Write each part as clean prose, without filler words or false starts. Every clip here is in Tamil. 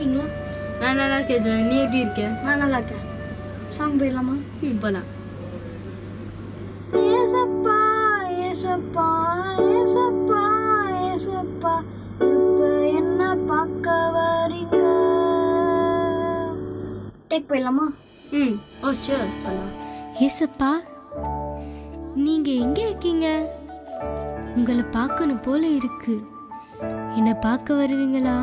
இருக்கீங்க? நான் நல்லா இருக்கேன் ஜோனி, நீ எப்படி இருக்க? நான் நல்லா இருக்கேன். சாங் போயிடலாமா? போகலாம். யேசப்பா யேசப்பா யேசப்பா யேசப்பா இப்ப என்ன பார்க்க வரீங்க? டேக் போயிடலாமா? ஓ ஷியோர் போகலாம். யேசப்பா, நீங்கள் எங்கே இருக்கீங்க? உங்களை பார்க்கணும் போல இருக்கு. என்னை பார்க்க வருவீங்களா?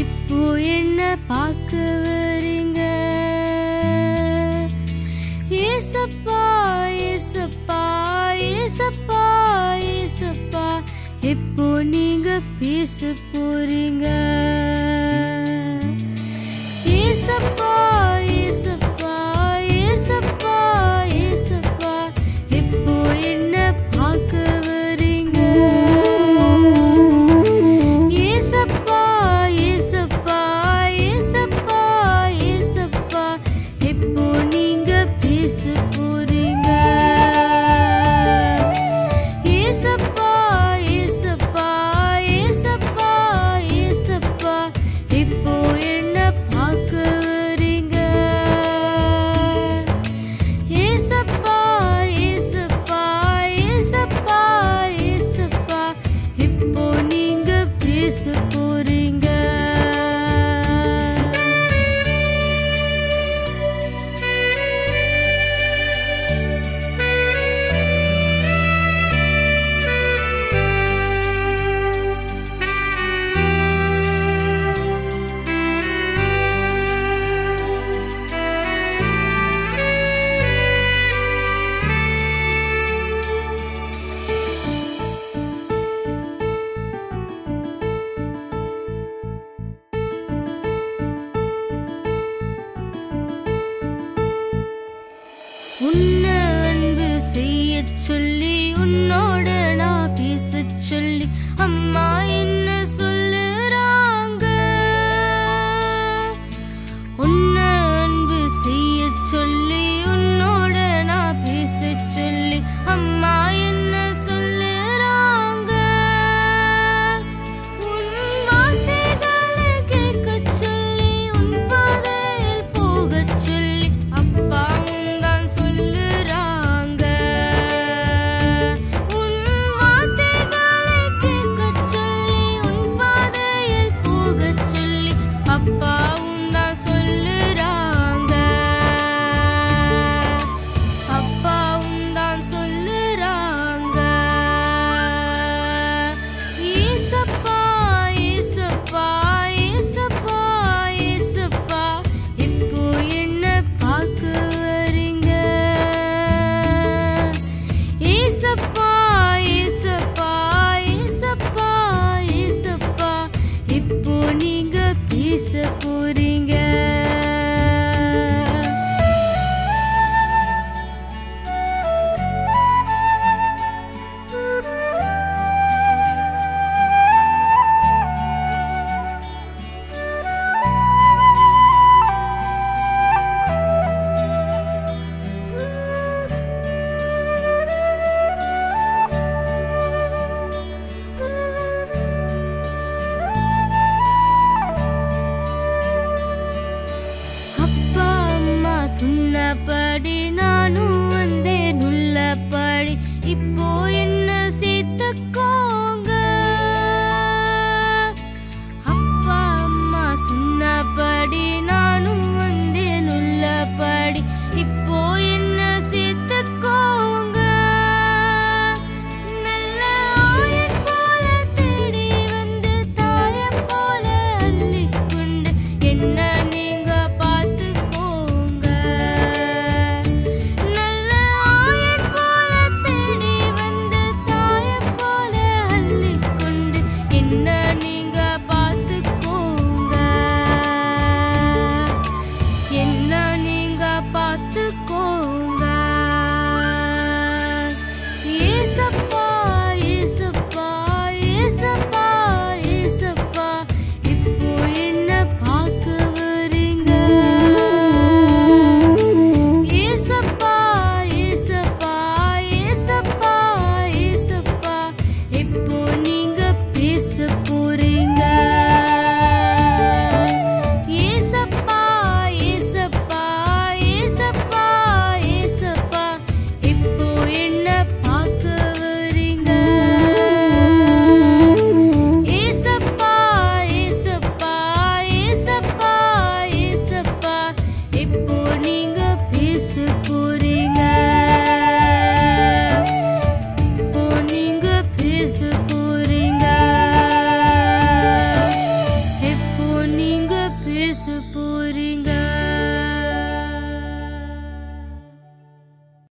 இப்போ என்ன பார்க்க வரீங்க? யேசப்பா யேசப்பா யேசப்பா யேசப்பா இப்போ நீங்க பேச போறீங்க. யேசப்பா யேசப்பா யேசப்பா யேசப்பா இப்போ என்ன பார்க்க வரீங்க? உன்னை அன்பு செய்ய சொல்லி, உன்னோட நான் பேச சொல்லி அம்மா என்ன சொல்லுறாங்க? உன்னை அன்பு செய்ய சொல்லி, உன்னோட நான் பேச சொல்லி அம்மா என்ன சொல்லுறாங்க? உன் வார்த்தைகளை கேட்க சொல்லி, உன் பாதையில் போக சொல்லி அப்பா போறீங்க. சொன்னபடி நானும் வந்தேன் உள்ளபடி. இப்போ